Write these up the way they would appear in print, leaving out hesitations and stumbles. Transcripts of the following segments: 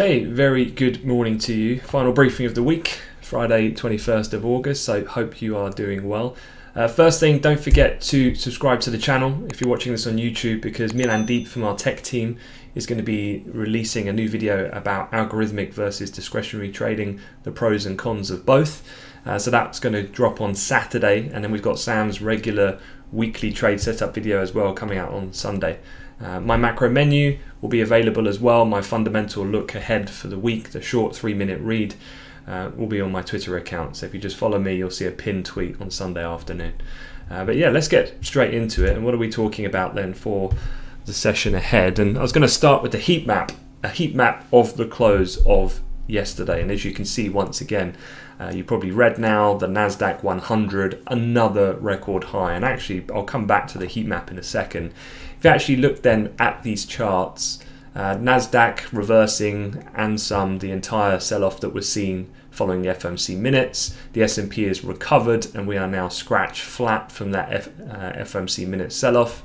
Okay, very good morning to you. Final briefing of the week, Friday 21st of August, so hope you are doing well. First thing, don't forget to subscribe to the channel if you're watching this on YouTube, because Milan Deep from our tech team is going to be releasing a new video about algorithmic versus discretionary trading, the pros and cons of both. So that's going to drop on Saturday, and then we've got Sam's regular weekly trade setup video as well coming out on Sunday. My macro menu will be available as well. My fundamental look ahead for the week, the short 3-minute read, will be on my Twitter account. So if you just follow me, you'll see a pinned tweet on Sunday afternoon. But yeah, let's get straight into it. And what are we talking about then for the session ahead? And I was going to start with the heat map, a heat map of the close of yesterday. And as you can see, once again, you probably read now, the NASDAQ 100, another record high. And actually, I'll come back to the heat map in a second. If you actually look then at these charts, NASDAQ reversing and some the entire sell-off that was seen following the FMC minutes. The S&P is recovered and we are now scratch flat from that FMC minute sell-off.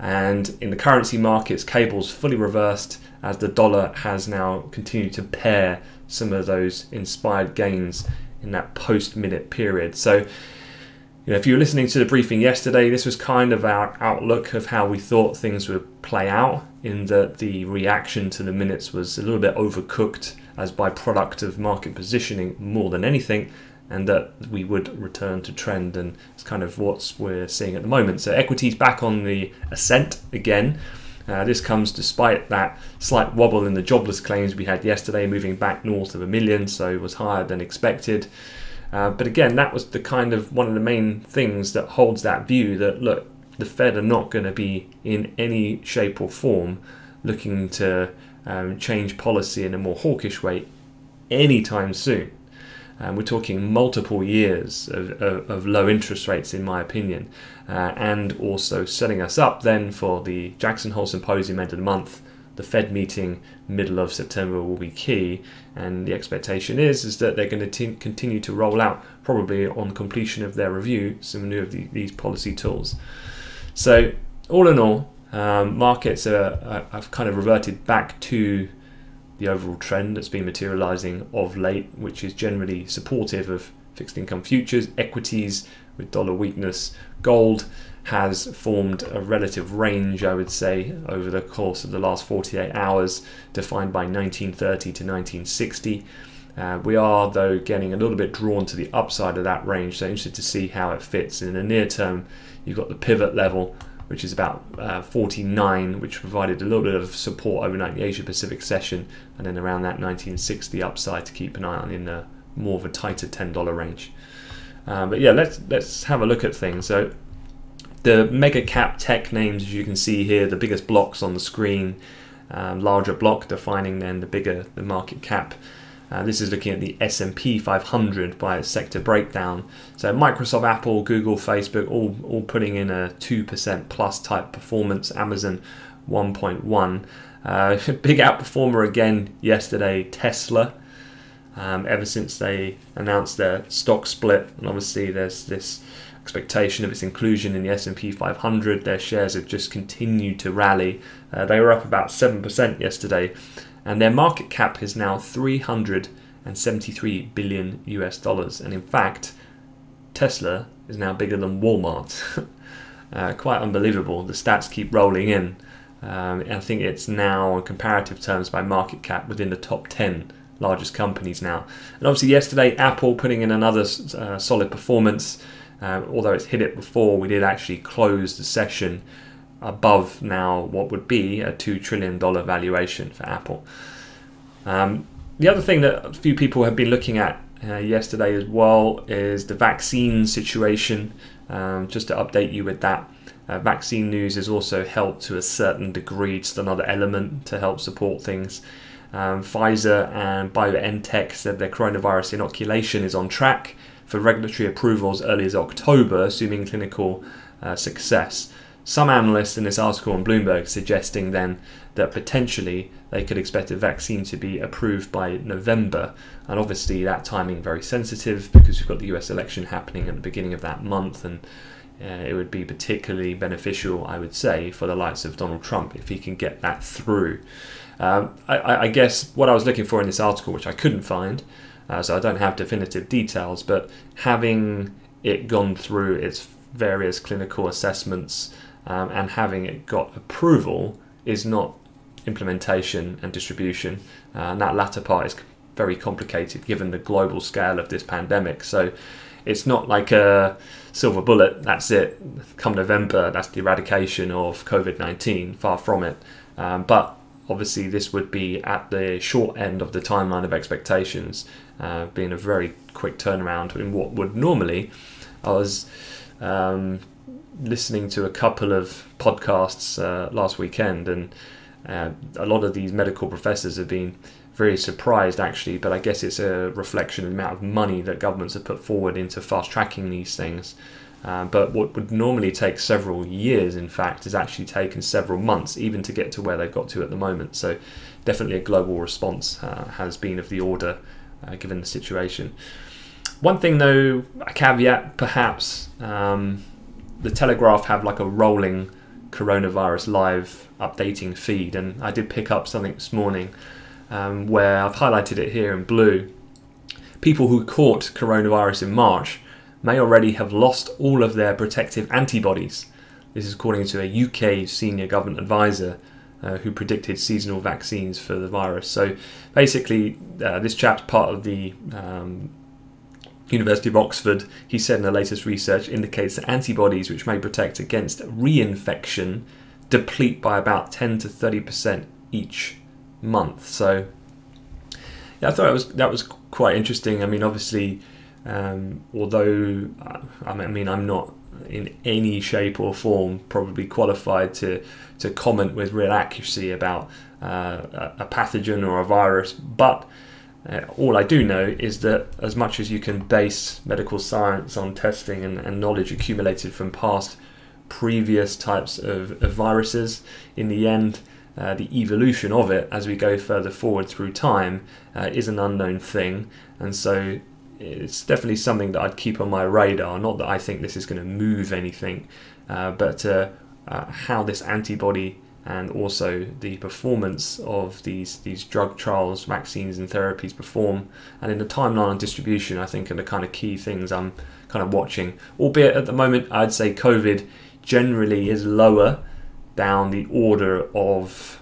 And in the currency markets, cable's fully reversed as the dollar has now continued to pair some of those inspired gains in that post-minute period. So, you know, if you were listening to the briefing yesterday, this was kind of our outlook of how we thought things would play out, in that the reaction to the minutes was a little bit overcooked as by product of market positioning more than anything, and that we would return to trend, and it's kind of what we're seeing at the moment. So equities back on the ascent again. This comes despite that slight wobble in the jobless claims we had yesterday, moving back north of 1 million, so it was higher than expected. But again, that was the kind of one of the main things that holds that view that, look, the Fed are not going to be in any shape or form looking to change policy in a more hawkish way anytime soon. We're talking multiple years of low interest rates, in my opinion, and also setting us up then for the Jackson Hole Symposium end of the month. The Fed meeting middle of September will be key, and the expectation is that they're going to continue to roll out, probably on completion of their review, some new of these policy tools. So all in all, markets have kind of reverted back to the overall trend that's been materializing of late, which is generally supportive of fixed income futures, equities with dollar weakness. Gold has formed a relative range, I would say, over the course of the last 48 hours, defined by 1930 to 1960. We are, though, getting a little bit drawn to the upside of that range, so interested to see how it fits. In the near term, you've got the pivot level, which is about 49, which provided a little bit of support overnight in the Asia-Pacific session, and then around that 1960 upside to keep an eye on in the more of a tighter $10 range. But yeah, let's have a look at things. So the mega cap tech names, as you can see here, the biggest blocks on the screen, larger block defining then the bigger the market cap. This is looking at the S&P 500 by a sector breakdown. So Microsoft, Apple, Google, Facebook, all putting in a 2% plus type performance. Amazon 1.1. Big outperformer again yesterday, Tesla. Ever since they announced their stock split, and obviously there's this expectation of its inclusion in the S&P 500, their shares have just continued to rally. They were up about 7% yesterday, and their market cap is now $373 billion US. And in fact, Tesla is now bigger than Walmart. Quite unbelievable. The stats keep rolling in. And I think it's now, in comparative terms by market cap, within the top 10 largest companies now. And obviously yesterday, Apple putting in another solid performance. Although it's hit it before, we did actually close the session above now what would be a $2 trillion valuation for Apple. The other thing that a few people have been looking at yesterday as well is the vaccine situation. Just to update you with that, vaccine news has also helped to a certain degree, just another element to help support things. Pfizer and BioNTech said their coronavirus inoculation is on track for regulatory approval as early as October, assuming clinical success. Some analysts in this article on Bloomberg suggesting then that potentially they could expect a vaccine to be approved by November. And obviously that timing very sensitive because we've got the US election happening at the beginning of that month, and It would be particularly beneficial, I would say, for the likes of Donald Trump if he can get that through. I guess what I was looking for in this article, which I couldn't find, so I don't have definitive details, but having it gone through its various clinical assessments and having it got approval is not implementation and distribution. And that latter part is very complicated given the global scale of this pandemic. So it's not like a silver bullet, that's it, come November, that's the eradication of COVID-19, far from it. But obviously this would be at the short end of the timeline of expectations, being a very quick turnaround in what would normally. I was listening to a couple of podcasts last weekend, and a lot of these medical professors have been very surprised actually, but I guess it's a reflection of the amount of money that governments have put forward into fast tracking these things. But what would normally take several years, in fact, is actually taken several months even to get to where they've got to at the moment. So definitely a global response has been of the order given the situation. One thing though, a caveat perhaps, the Telegraph have like a rolling coronavirus live updating feed, and I did pick up something this morning where I've highlighted it here in blue. People who caught coronavirus in March may already have lost all of their protective antibodies. This is according to a UK senior government advisor who predicted seasonal vaccines for the virus. So basically this chap's part of the University of Oxford. He said in the latest research indicates that antibodies which may protect against reinfection deplete by about 10 to 30% each month. So yeah, I thought that was quite interesting. I mean, obviously, although I mean, I'm not in any shape or form probably qualified to comment with real accuracy about a pathogen or a virus, but all I do know is that as much as you can base medical science on testing and knowledge accumulated from past previous types of viruses, in the end the evolution of it as we go further forward through time is an unknown thing, and so it's definitely something that I'd keep on my radar. Not that I think this is going to move anything, but how this antibody and also the performance of these drug trials, vaccines and therapies perform, and in the timeline and distribution, I think are the kind of key things I'm kind of watching. Albeit at the moment, I'd say COVID generally is lower down the order of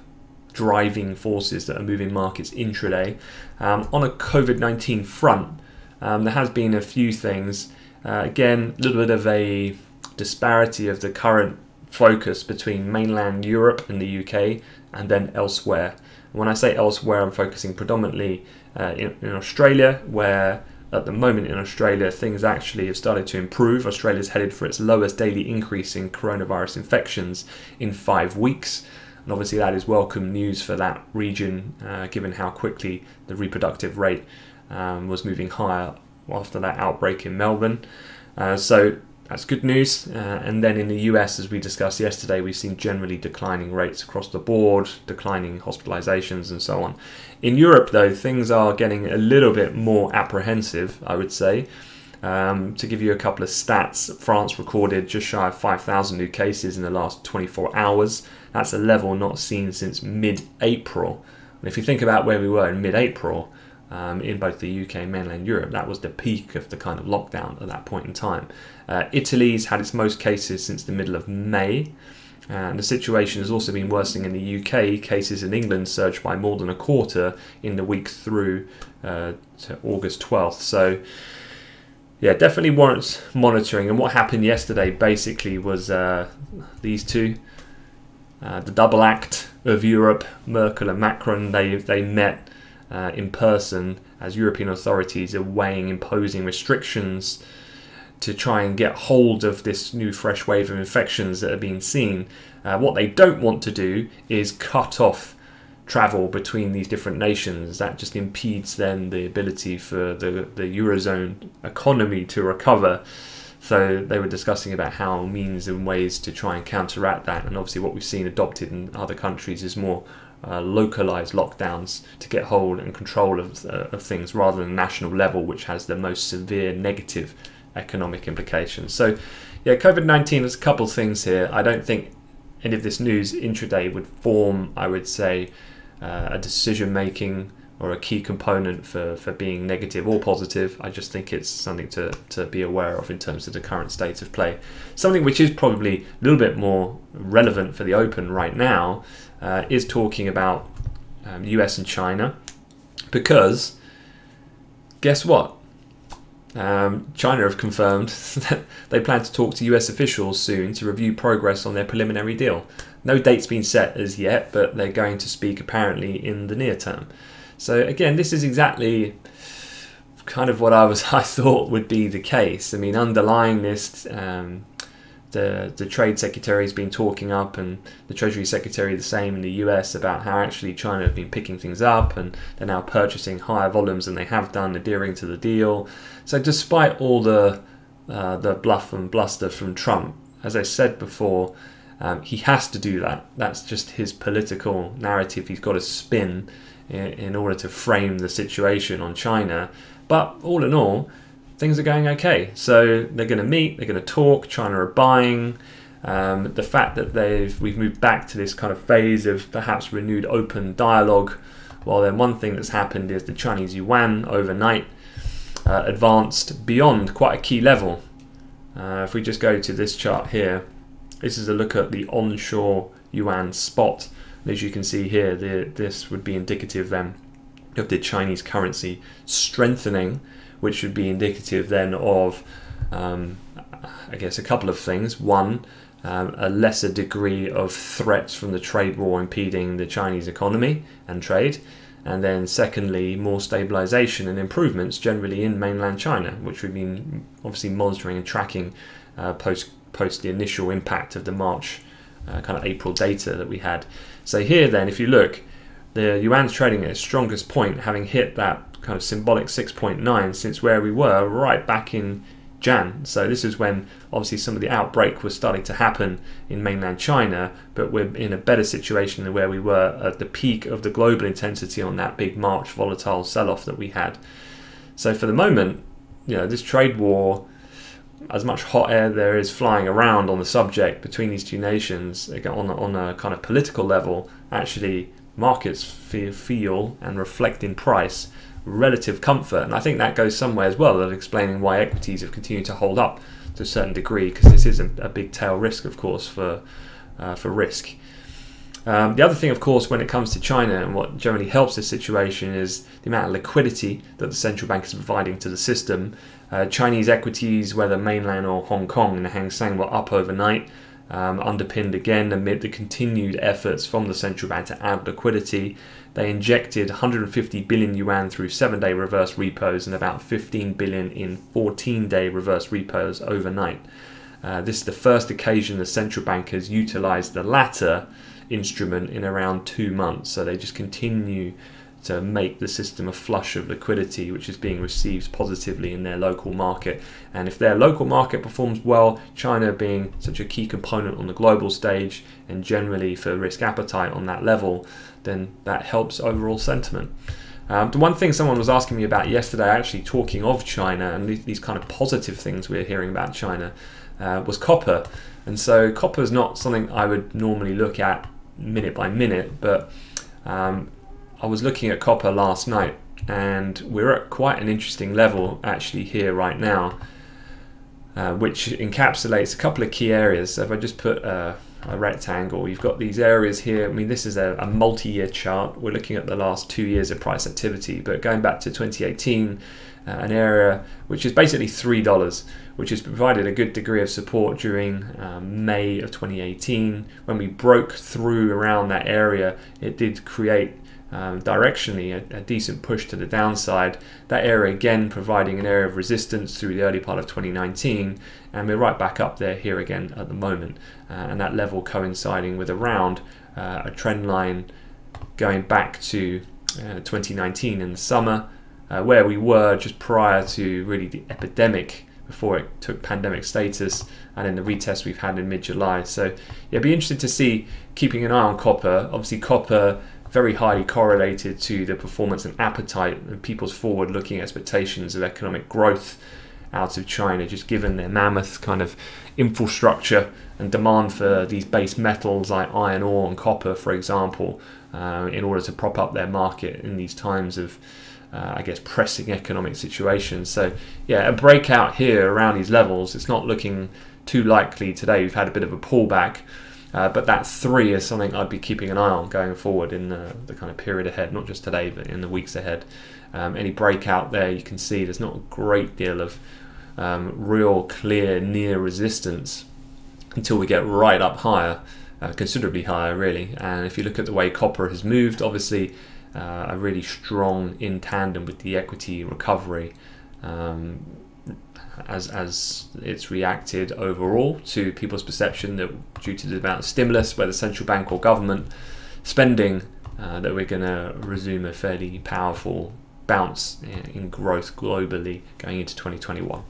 driving forces that are moving markets intraday. On a COVID-19 front, there has been a few things. Again, a little bit of a disparity of the current focus between mainland Europe and the UK and then elsewhere. When I say elsewhere, I'm focusing predominantly in Australia, where at the moment in Australia things actually have started to improve. Australia's headed for its lowest daily increase in coronavirus infections in 5 weeks, and obviously that is welcome news for that region given how quickly the reproductive rate was moving higher after that outbreak in Melbourne. So that's good news. And then in the US, as we discussed yesterday, we've seen generally declining rates across the board, declining hospitalizations and so on. In Europe, though, things are getting a little bit more apprehensive, I would say. To give you a couple of stats, France recorded just shy of 5,000 new cases in the last 24 hours. That's a level not seen since mid-April. And if you think about where we were in mid-April, in both the UK and mainland Europe, that was the peak of the kind of lockdown at that point in time. Italy's had its most cases since the middle of May, and the situation has also been worsening in the UK. Cases in England surged by more than a quarter in the week through to August 12th. So yeah, definitely warrants monitoring. And what happened yesterday basically was these two, the double act of Europe, Merkel and Macron, they met in person as European authorities are weighing imposing restrictions to try and get hold of this new fresh wave of infections that are being seen. What they don't want to do is cut off travel between these different nations. That just impedes then the ability for the Eurozone economy to recover. So they were discussing about how means and ways to try and counteract that, and obviously what we've seen adopted in other countries is more localized lockdowns to get hold and control of things rather than national level, which has the most severe negative economic implications. So Yeah, COVID-19, there's a couple things here. I don't think any of this news intraday would form, I would say, a decision-making or a key component for being negative or positive. I just think it's something to be aware of in terms of the current state of play. Something which is probably a little bit more relevant for the open right now is talking about US and China, because guess what? China have confirmed that they plan to talk to US officials soon to review progress on their preliminary deal. No date's been set as yet, but they're going to speak apparently in the near term. So again, this is exactly kind of what I thought would be the case. I mean, underlying this, the Trade Secretary has been talking up, and the Treasury Secretary the same in the US, about how actually China have been picking things up and they're now purchasing higher volumes than they have done, adhering to the deal. So despite all the bluff and bluster from Trump, as I said before, he has to do that. That's just his political narrative. He's got to spin in order to frame the situation on China. But all in all, things are going okay. So they're going to meet, they're going to talk, China are buying. The fact that we've moved back to this kind of phase of perhaps renewed open dialogue, well, then one thing that's happened is the Chinese Yuan overnight advanced beyond quite a key level. If we just go to this chart here, this is a look at the onshore Yuan spot. As you can see here, this would be indicative then of the Chinese currency strengthening, which would be indicative then of, I guess, a couple of things. One, a lesser degree of threats from the trade war impeding the Chinese economy and trade. And then secondly, more stabilization and improvements generally in mainland China, which we've been obviously monitoring and tracking post the initial impact of the March kind of April data that we had. So here then, if you look, the yuan's trading at its strongest point, having hit that kind of symbolic 6.9 since where we were right back in Jan. So this is when obviously some of the outbreak was starting to happen in mainland China, but we're in a better situation than where we were at the peak of the global intensity on that big March volatile sell-off that we had. So for the moment, you know, this trade war, as much hot air there is flying around on the subject between these two nations, on a kind of political level, actually markets feel and reflect in price relative comfort. And I think that goes somewhere as well of explaining why equities have continued to hold up to a certain degree, because this is a big tail risk, of course, for risk. The other thing, of course, when it comes to China and what generally helps this situation is the amount of liquidity that the central bank is providing to the system. Chinese equities, whether mainland or Hong Kong and the Hang Seng, were up overnight, underpinned again amid the continued efforts from the central bank to add liquidity. They injected 150 billion yuan through 7-day reverse repos and about 15 billion in 14-day reverse repos overnight. This is the first occasion the central bank has utilized the latter instrument in around 2 months. So they just continue to make the system a flush of liquidity, which is being received positively in their local market. And if their local market performs well, China being such a key component on the global stage and generally for risk appetite on that level, then that helps overall sentiment. The one thing someone was asking me about yesterday, actually talking of China and these kind of positive things we're hearing about China, was copper. And so copper is not something I would normally look at minute by minute, but I was looking at copper last night and we're at quite an interesting level actually here right now, which encapsulates a couple of key areas. So if I just put a rectangle, you've got these areas here. I mean, this is a multi-year chart. We're looking at the last 2 years of price activity, but going back to 2018, an area which is basically $3, which has provided a good degree of support during May of 2018. When we broke through around that area, it did create directionally a decent push to the downside. That area again providing an area of resistance through the early part of 2019, and we're right back up there here again at the moment, and that level coinciding with around a trend line going back to 2019 in the summer, where we were just prior to really the epidemic, before it took pandemic status, and then the retest we've had in mid-July. So yeah, be interested to see, keeping an eye on copper. Obviously copper very highly correlated to the performance and appetite and people's forward-looking expectations of economic growth out of China, just given their mammoth kind of infrastructure and demand for these base metals like iron ore and copper, for example, in order to prop up their market in these times of, I guess, pressing economic situations. So yeah, a breakout here around these levels, it's not looking too likely today. We've had a bit of a pullback, but that 3 is something I'd be keeping an eye on going forward in the kind of period ahead, not just today, but in the weeks ahead. Any breakout there, you can see there's not a great deal of real clear near resistance until we get right up higher, considerably higher really. And if you look at the way copper has moved, obviously a really strong in tandem with the equity recovery, as it's reacted overall to people's perception that due to the amount of stimulus, whether central bank or government spending, that we're going to resume a fairly powerful bounce in growth globally going into 2021.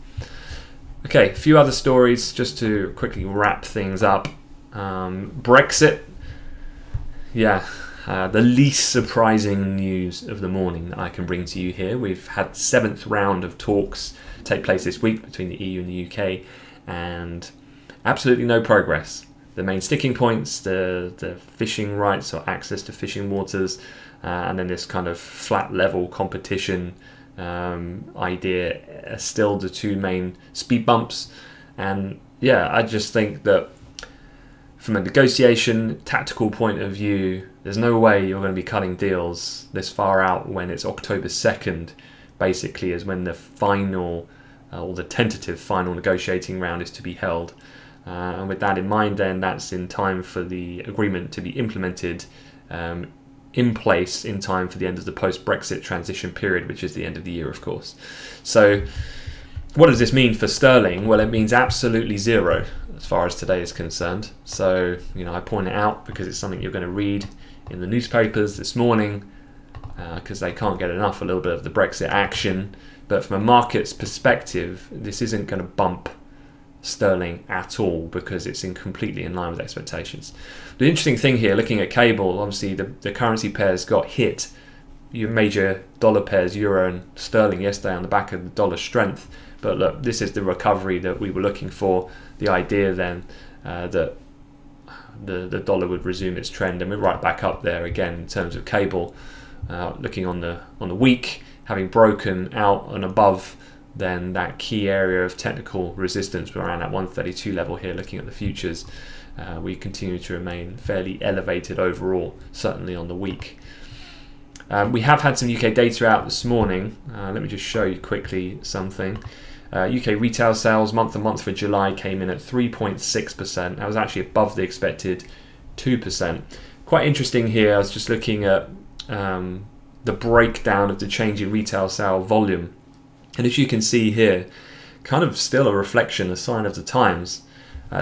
Okay, a few other stories just to quickly wrap things up. Brexit, yeah, the least surprising news of the morning that I can bring to you here. We've had the 7th round of talks take place this week between the EU and the UK, and absolutely no progress. The main sticking points, the fishing rights or access to fishing waters, and then this kind of flat level competition idea are still the two main speed bumps. And yeah, I just think that from a negotiation tactical point of view, there's no way you're going to be cutting deals this far out when it's October 2nd, basically, is when the final or the tentative final negotiating round is to be held. And with that in mind, then that's in time for the agreement to be implemented in place in time for the end of the post-Brexit transition period, which is the end of the year, of course. So what does this mean for sterling? Well, it means absolutely zero as far as today is concerned. So, you know, I point it out because it's something you're going to read in the newspapers this morning, because they can't get enough a little bit of the Brexit action. But from a market's perspective, this isn't going to bump sterling at all because it's in completely in line with expectations. The interesting thing here, looking at cable, obviously the currency pairs got hit, your major dollar pairs, euro and sterling, yesterday on the back of the dollar strength. But look, this is the recovery that we were looking for. The idea then that the dollar would resume its trend, and we're right back up there again in terms of cable. Looking on the week, having broken out and above then that key area of technical resistance, we're around that 132 level here. Looking at the futures, we continue to remain fairly elevated overall, certainly on the week. We have had some UK data out this morning. Let me just show you quickly something. UK retail sales month to month for July came in at 3.6%. That was actually above the expected 2%. Quite interesting here, I was just looking at the breakdown of the change in retail sale volume. And as you can see here, kind of still a reflection, a sign of the times.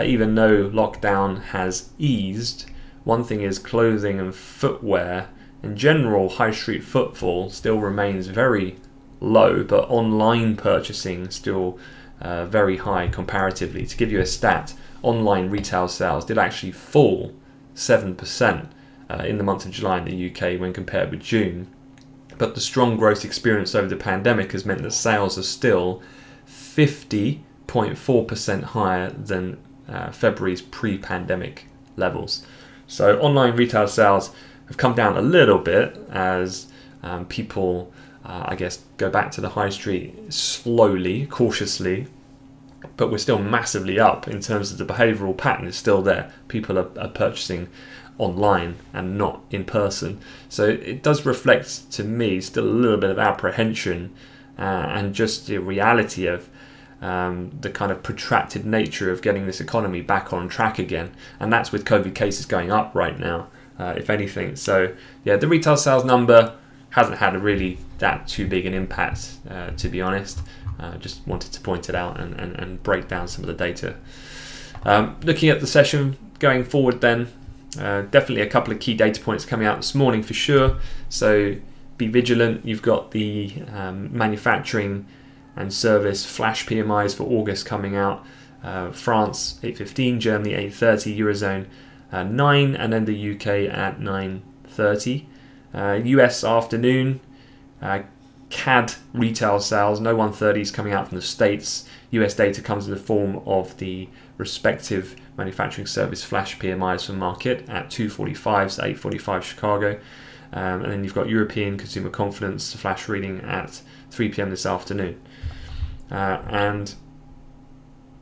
Even though lockdown has eased, one thing is clothing and footwear, in general high street footfall still remains very low, but online purchasing still very high comparatively. To give you a stat, online retail sales did actually fall 7% in the month of July in the UK when compared with June. But the strong growth experienced over the pandemic has meant that sales are still 50.4% higher than February's pre-pandemic levels. So online retail sales have come down a little bit as people, I guess, go back to the high street slowly, cautiously, but we're still massively up in terms of the behavioural pattern is still there. People are purchasing online and not in person. So it does reflect to me still a little bit of apprehension and just the reality of the kind of protracted nature of getting this economy back on track again. And that's with COVID cases going up right now, if anything. So yeah, the retail sales number hasn't had a really that too big an impact, to be honest. Just wanted to point it out and break down some of the data. Looking at the session going forward then, definitely a couple of key data points coming out this morning for sure, so be vigilant. You've got the manufacturing and service flash PMIs for August coming out, France 8.15, Germany 8.30, Eurozone 9, and then the UK at 9.30. US afternoon, CAD retail sales, no 130s coming out from the States. US data comes in the form of the respective manufacturing service flash PMIs for market at 245s, 845 Chicago. And then you've got European consumer confidence flash reading at 3 p.m. this afternoon. And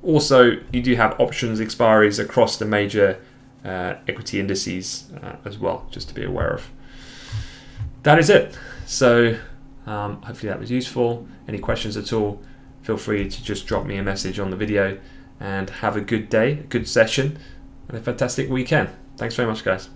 also you do have options expiries across the major equity indices as well, just to be aware of. That is it. So hopefully that was useful. Any questions at all, feel free to just drop me a message on the video, and have a good day, a good session, and a fantastic weekend. Thanks very much, guys.